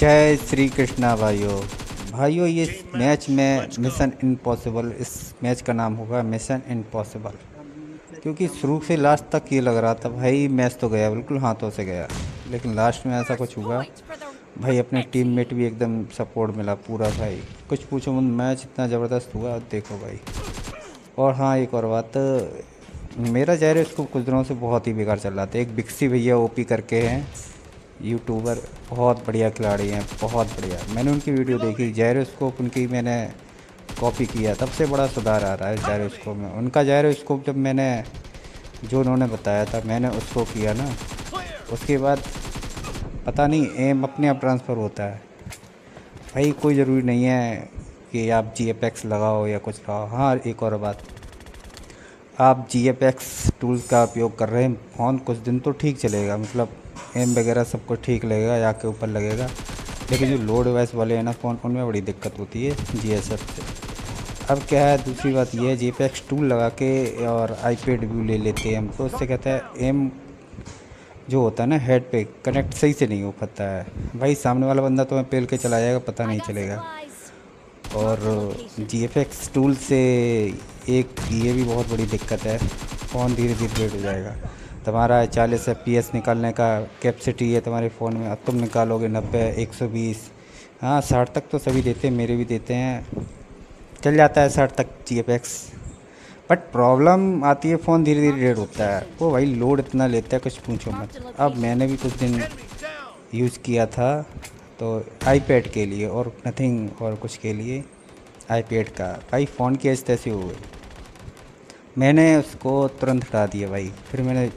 जय श्री कृष्णा भाइयों, ये मैच में मिशन इम्पॉसिबल, इस मैच का नाम होगा मिशन इम्पॉसिबल, क्योंकि शुरू से लास्ट तक ये लग रहा था भाई मैच तो गया बिल्कुल हाथों से गया, लेकिन लास्ट में ऐसा कुछ हुआ भाई, अपने टीममेट भी एकदम सपोर्ट मिला पूरा भाई, कुछ पूछो मत, मैच इतना ज़बरदस्त हुआ देखो भाई। और हाँ, एक और बात, मेरा जाहिर इसको कुछ दिनों से बहुत ही बेकार चल रहा था। एक बिक्सी भैया ओपी करके हैं यूट्यूबर, बहुत बढ़िया खिलाड़ी हैं, बहुत बढ़िया, मैंने उनकी वीडियो देखी, जायरोस्कोप उनकी मैंने कॉपी किया, तब से बड़ा सुधार आ रहा है जायरोस्कोप में। उनका जायरोस्कोप जब मैंने जो उन्होंने बताया था मैंने उसको किया ना, उसके बाद पता नहीं एम अपने आप ट्रांसफ़र होता है भाई। कोई ज़रूरी नहीं है कि आप GFX लगाओ या कुछ लगाओ। हाँ, एक और बात, आप GFX टूल्स का उपयोग कर रहे हैं फ़ोन कुछ दिन तो ठीक चलेगा, मतलब एम वगैरह सब कुछ ठीक लगेगा या के ऊपर लगेगा, लेकिन जो लो डिवाइस वाले हैं ना फ़ोन, उनमें बड़ी दिक्कत होती है GFX से। अब क्या है, दूसरी बात यह है GFX टूल लगा के और iPad व्यू ले लेते हैं हम, तो उससे कहता है एम जो होता है ना हेड पे कनेक्ट सही से नहीं हो पाता है भाई, सामने वाला बंदा तो पेल के चला जाएगा, पता नहीं चलेगा। और GFX टूल से एक ये भी बहुत बड़ी दिक्कत है, फ़ोन धीरे धीरे वेट हो जाएगा। तुम्हारा 40 FPS निकालने का कैपेसिटी है तुम्हारे फ़ोन में, अब तुम निकालोगे 90, 120, हाँ 60 तक तो सभी देते हैं, मेरे भी देते हैं, चल जाता है 60 तक GFX, बट प्रॉब्लम आती है फ़ोन धीरे धीरे डेड होता है वो भाई, लोड इतना लेता है कुछ पूछो मत। अब मैंने भी कुछ दिन यूज़ किया था तो iPad के लिए और नथिंग और कुछ के लिए iPad का, भाई फ़ोन की ऐसे तैसे हो गई, मैंने उसको तुरंत हटा दिया भाई। फिर मैंने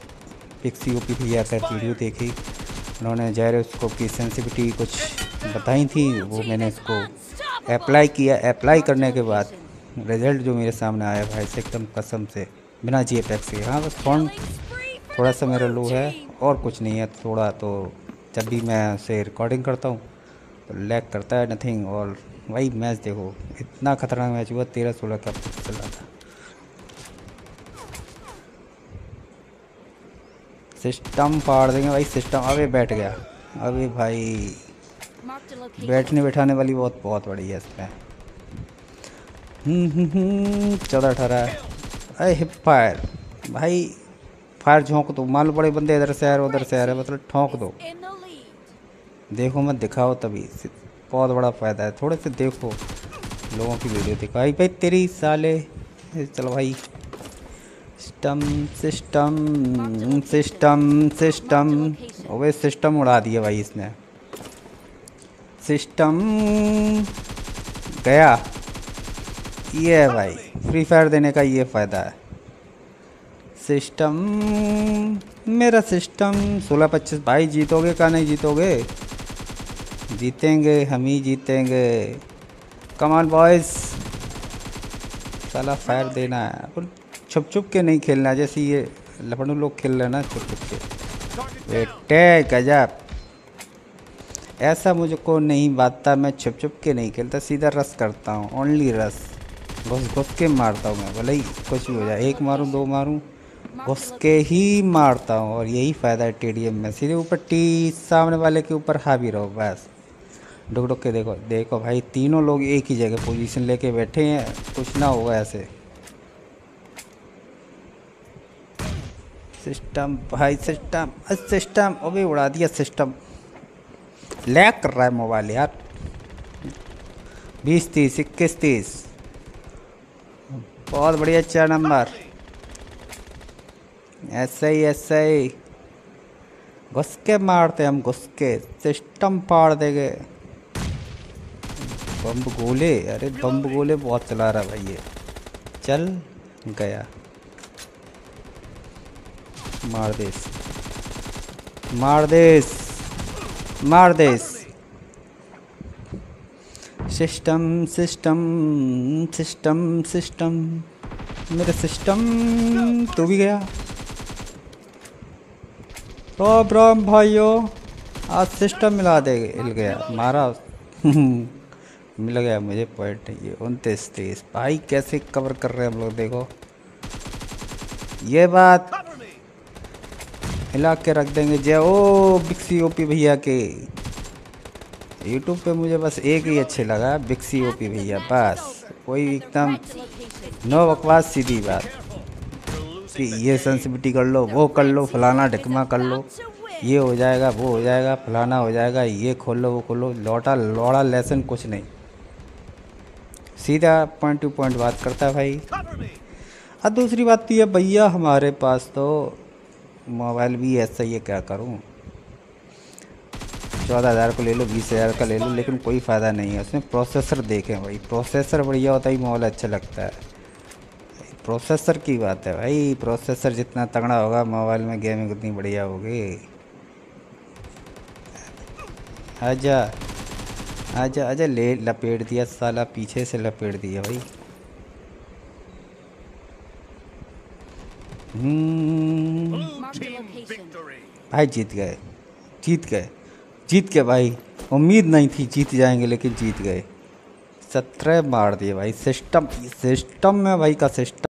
पिक्सी ओपी भैया का वीडियो देखी, उन्होंने जायरोस्कोप की सेंसिटिविटी कुछ बताई थी, वो मैंने उसको अप्लाई किया, अप्लाई करने के बाद रिज़ल्ट जो मेरे सामने आया भाई से एकदम कसम से बिना GFX के। हाँ, बस फ़ोन थोड़ा सा मेरा लो है और कुछ नहीं है, थोड़ा तो जब भी मैं उसे रिकॉर्डिंग करता हूँ तो लैग करता है नथिंग। और भाई मैच देखो, इतना ख़तरनाक मैच हुआ, 13-16 का पता चला था। सिस्टम फाड़ देंगे भाई सिस्टम, अबे बैठ गया, अबे भाई बैठने बैठाने वाली बहुत बड़ी है इसमें। चौदह 18, अरे हिप फायर भाई, फायर झोंक दो, मालूम बड़े बंदे इधर से आ रहे उधर से आ रहे, मतलब ठोंक दो, देखो मत दिखाओ, तभी बहुत बड़ा फ़ायदा है, थोड़े से देखो लोगों की वीडियो दिखाई भाई तेरी साले। चलो भाई, सिस्टम सिस्टम सिस्टम सिस्टम, ओए सिस्टम उड़ा दिया भाई इसने, सिस्टम गया। ये है भाई फ्री फायर देने का, ये फ़ायदा है। सिस्टम मेरा सिस्टम 16-25 भाई, जीतोगे क्या नहीं जीतोगे? जीतेंगे, हम ही जीतेंगे, कम ऑन बॉयज। साला फायर देना है, छुप छुप के नहीं खेलना, जैसे ये लपड़ू लोग खेल रहे हैं ना छुप छुप के, बेटे गजब, ऐसा मुझको नहीं बातता, मैं छुप छुप के नहीं खेलता, सीधा रस करता हूँ, ओनली रस, घुस के मारता हूँ मैं, भले ही कुछ भी हो जाए, एक मारूँ दो मारूँ, घुस के ही मारता हूँ। और यही फ़ायदा है TDM में, सीधे ऊपर टी, सामने वाले के ऊपर हावी रहो बस, डुक डुक के देखो देखो भाई, तीनों लोग एक ही जगह पोजीशन लेके बैठे हैं, कुछ ना होगा ऐसे। सिस्टम भाई सिस्टम सिस्टम, अभी उड़ा दिया सिस्टम, लैग कर रहा है मोबाइल यार, 20-30, 21-30, बहुत बढ़िया 4 नंबर, ऐसे ही घुस के मारते हम, घुस के सिस्टम फाड़ देंगे। बम गोले, अरे बम गोले बहुत चला रहा भाई ये, चल गया, मार देस मार देस मार देस। सिस्टम सिस्टम सिस्टम सिस्टम मेरा सिस्टम, तू भी गया। राम राम भाइयों, आज सिस्टम मिला दे, हिल गया, मारा मिल गया मुझे पॉइंट, ये 29-30 भाई, कैसे कवर कर रहे हैं हम लोग, देखो ये बात हिला के रख देंगे। जय ओ बिक्सी ओपी भैया के, यूट्यूब पे मुझे बस एक ही अच्छे लगा, बिक्सी ओपी भैया, बस कोई एकदम नो बकवास, सीधी बात कि ये सेंसिटिविटी कर लो, वो कर लो, फलाना ढकमा कर लो, ये हो जाएगा, वो हो जाएगा, फलाना हो जाएगा, ये खोल लो, वो खोल लो, लौटा लौड़ा लेसन कुछ नहीं, सीधा पॉइंट टू पॉइंट बात करता है भाई। और दूसरी बात तो ये भैया हमारे पास तो मोबाइल भी ऐसा ही है, क्या करूँ, 14,000 को ले लो, 20,000 का ले लो, लेकिन कोई फ़ायदा नहीं है उसमें। प्रोसेसर देखें भाई, प्रोसेसर बढ़िया होता है मोबाइल अच्छा लगता है, प्रोसेसर की बात है भाई, प्रोसेसर जितना तगड़ा होगा मोबाइल में गेमिंग उतनी बढ़िया होगी। आजा आजा आजा, ले लपेट दिया साला, पीछे से लपेट दिया भाई। भाई जीत गए, जीत गए, जीत के भाई, उम्मीद नहीं थी जीत जाएंगे लेकिन जीत गए, 17 मार दिए भाई। सिस्टम में भाई का सिस्टम